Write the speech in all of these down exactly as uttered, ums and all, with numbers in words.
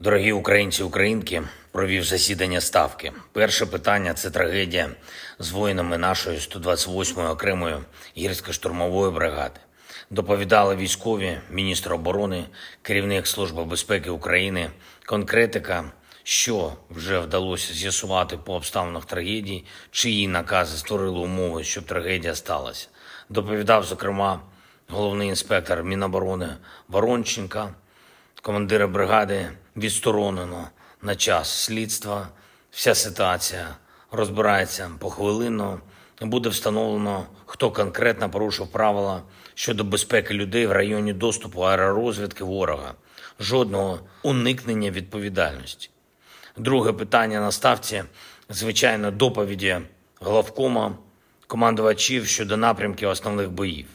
Дорогі українці-українки, провів засідання Ставки. Перше питання – це трагедія з воїнами нашої сто двадцять восьмої окремої гірсько-штурмової бригади. Доповідали військові, міністр оборони, керівник Служби безпеки України. Конкретика, що вже вдалося з'ясувати по обставинах трагедії, чиї накази створили умови, щоб трагедія сталася. Доповідав, зокрема, головний інспектор Міноборони Воронченка. Командира бригади відсторонено на час слідства. Вся ситуація розбирається похвилинно. Буде встановлено, хто конкретно порушив правила щодо безпеки людей в районі доступу аеророзвідки ворога. Жодного уникнення відповідальності. Друге питання на ставці – звичайно, доповіді главкома, командувачів щодо напрямків основних боїв.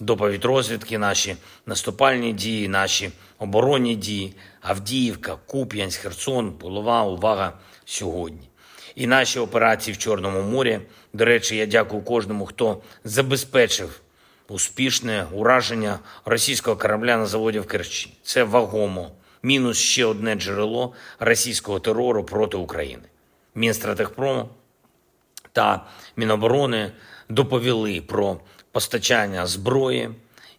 Доповідь розвідки, наші наступальні дії, наші оборонні дії, Авдіївка, Куп'янськ, Херсон, Полова, увага сьогодні. І наші операції в Чорному морі. До речі, я дякую кожному, хто забезпечив успішне ураження російського корабля на заводі в Керчі. Це вагомо. Мінус ще одне джерело російського терору проти України. Мінстратехпром та Міноборони доповіли про постачання зброї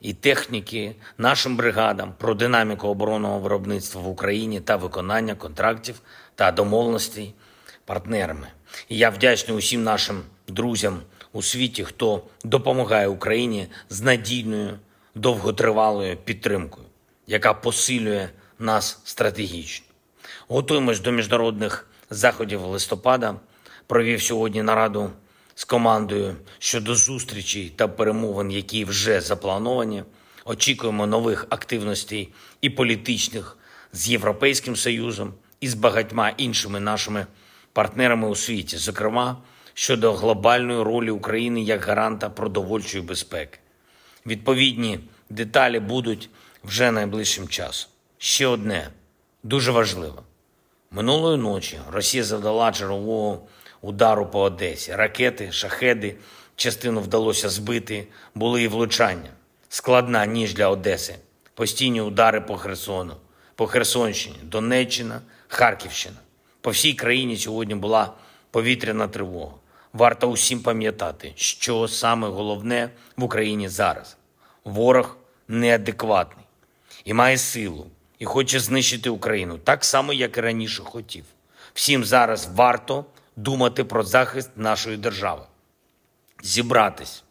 і техніки нашим бригадам, про динаміку оборонного виробництва в Україні та виконання контрактів та домовленостей партнерами. І я вдячний усім нашим друзям у світі, хто допомагає Україні з надійною, довготривалою підтримкою, яка посилює нас стратегічно. Готуємось до міжнародних заходів листопада. Провів сьогодні нараду з командою щодо зустрічей та перемовин, які вже заплановані. Очікуємо нових активностей і політичних з Європейським Союзом і з багатьма іншими нашими партнерами у світі, зокрема, щодо глобальної ролі України як гаранта продовольчої безпеки. Відповідні деталі будуть вже найближчим часом. Ще одне, дуже важливе. Минулої ночі Росія завдала чергового удару по Одесі. Ракети, шахеди, частину вдалося збити, були і влучання. Складна ніч для Одеси. Постійні удари по Херсону, по Херсонщині, Донеччина, Харківщина. По всій країні сьогодні була повітряна тривога. Варто усім пам'ятати, що саме головне в Україні зараз. Ворог неадекватний і має силу, і хоче знищити Україну так само, як і раніше хотів. Всім зараз варто думати про захист нашої держави. Зібратись,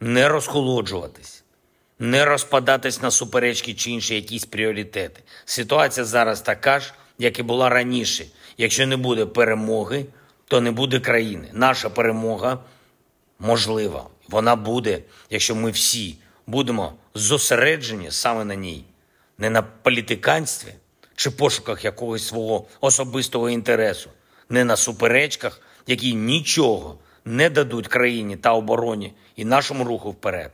не розхолоджуватись, не розпадатись на суперечки чи інші якісь пріоритети. Ситуація зараз така ж, як і була раніше. Якщо не буде перемоги, то не буде країни. Наша перемога можлива. Вона буде, якщо ми всі будемо зосереджені саме на ній. Не на політиканстві чи пошуках якогось свого особистого інтересу. Не на суперечках, які нічого не дадуть країні та обороні і нашому руху вперед.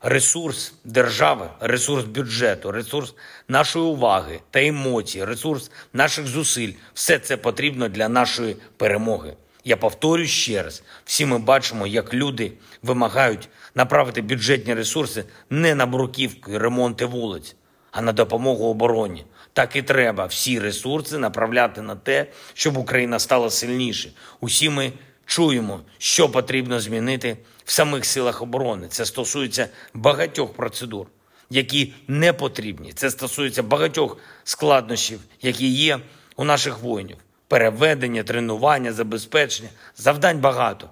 Ресурс держави, ресурс бюджету, ресурс нашої уваги та емоцій, ресурс наших зусиль – все це потрібно для нашої перемоги. Я повторю ще раз, всі ми бачимо, як люди вимагають направити бюджетні ресурси не на бруківку і ремонти вулиць, а на допомогу обороні. Так і треба всі ресурси направляти на те, щоб Україна стала сильніше. Усі ми чуємо, що потрібно змінити в самих силах оборони. Це стосується багатьох процедур, які не потрібні. Це стосується багатьох складнощів, які є у наших воїнів. Переведення, тренування, забезпечення. Завдань багато.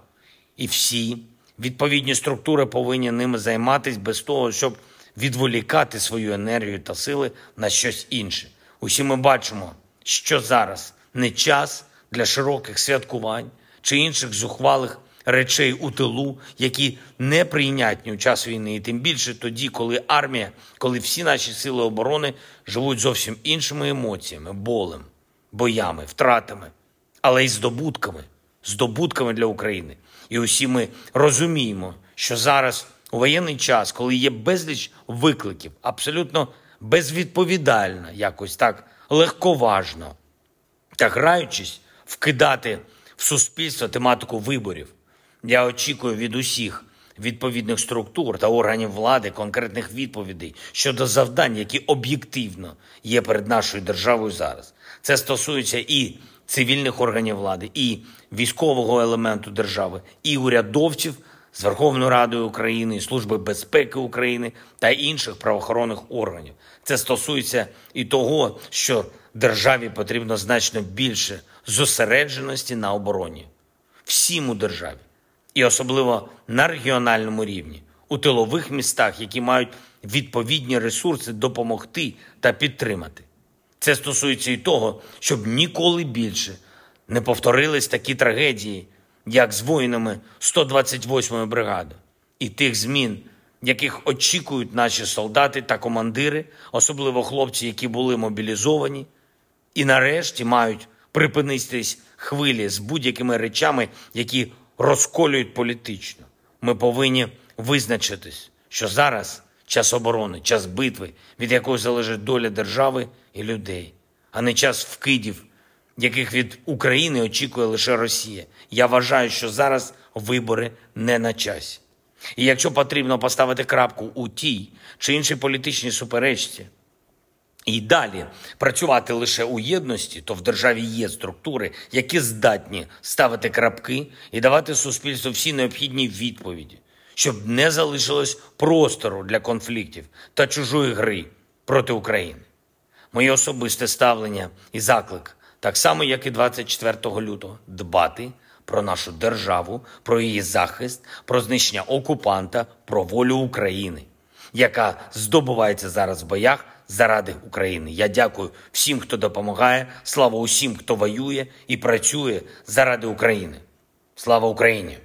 І всі відповідні структури повинні ними займатися без того, щоб відволікати свою енергію та сили на щось інше. Усі ми бачимо, що зараз не час для широких святкувань чи інших зухвалих речей у тилу, які неприйнятні у час війни. І тим більше тоді, коли армія, коли всі наші сили оборони живуть зовсім іншими емоціями, болем, боями, втратами, але й здобутками, здобутками для України. І усі ми розуміємо, що зараз у воєнний час, коли є безліч викликів, абсолютно безвідповідально, якось так легковажно та граючись, вкидати в суспільство тематику виборів. Я очікую від усіх відповідних структур та органів влади конкретних відповідей щодо завдань, які об'єктивно є перед нашою державою зараз. Це стосується і цивільних органів влади, і військового елементу держави, і урядовців з Верховною Радою України, Служби безпеки України та інших правоохоронних органів. Це стосується і того, що державі потрібно значно більше зосередженості на обороні. Всім у державі. І особливо на регіональному рівні, у тилових містах, які мають відповідні ресурси допомогти та підтримати. Це стосується і того, щоб ніколи більше не повторились такі трагедії, як з воїнами сто двадцять восьмої бригади, і тих змін, яких очікують наші солдати та командири, особливо хлопці, які були мобілізовані, і нарешті мають припинитись хвилі з будь-якими речами, які розколюють політично. Ми повинні визначитись, що зараз час оборони, час битви, від якої залежить доля держави і людей, а не час вкидів, яких від України очікує лише Росія. Я вважаю, що зараз вибори не на часі. І якщо потрібно поставити крапку у тій чи іншій політичній суперечці і далі працювати лише у єдності, то в державі є структури, які здатні ставити крапки і давати суспільству всі необхідні відповіді, щоб не залишилось простору для конфліктів та чужої гри проти України. Моє особисте ставлення і заклик, так само, як і двадцять четвертого лютого, дбати про нашу державу, про її захист, про знищення окупанта, про волю України, яка здобувається зараз в боях заради України. Я дякую всім, хто допомагає, слава усім, хто воює і працює заради України. Слава Україні!